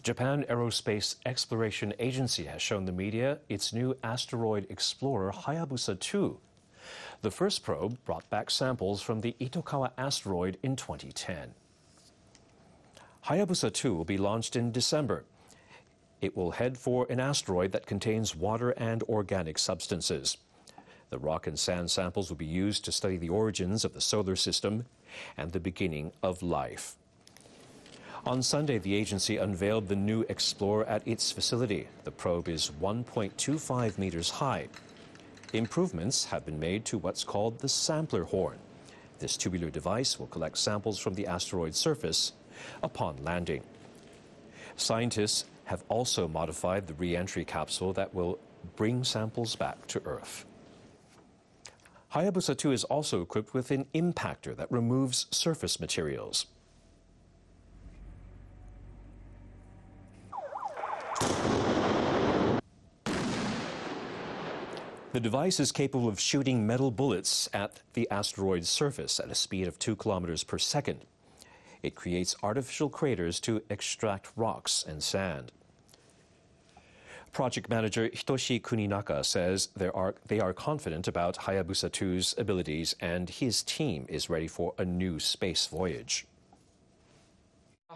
The Japan Aerospace Exploration Agency has shown the media its new asteroid explorer Hayabusa 2. The first probe brought back samples from the Itokawa asteroid in 2010. Hayabusa 2 will be launched in December. It will head for an asteroid that contains water and organic substances. The rock and sand samples will be used to study the origins of the solar system and the beginning of life. On Sunday, the agency unveiled the new explorer at its facility. The probe is 1.25 meters high. Improvements have been made to what's called the sampler horn. This tubular device will collect samples from the asteroid's surface upon landing. Scientists have also modified the re-entry capsule that will bring samples back to Earth. Hayabusa 2 is also equipped with an impactor that removes surface materials. The device is capable of shooting metal bullets at the asteroid's surface at a speed of 2 kilometers per second. It creates artificial craters to extract rocks and sand. Project manager Hitoshi Kuninaka says they are confident about Hayabusa 2's abilities, and his team is ready for a new space voyage.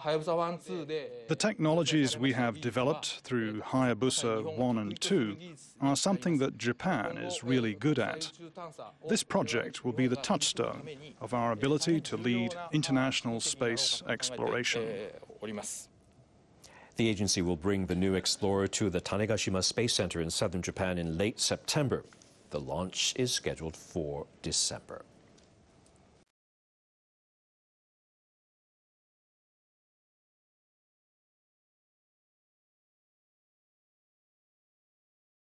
The technologies we have developed through Hayabusa 1 and 2 are something that Japan is really good at. This project will be the touchstone of our ability to lead international space exploration. The agency will bring the new explorer to the Tanegashima Space Center in southern Japan in late September. The launch is scheduled for December.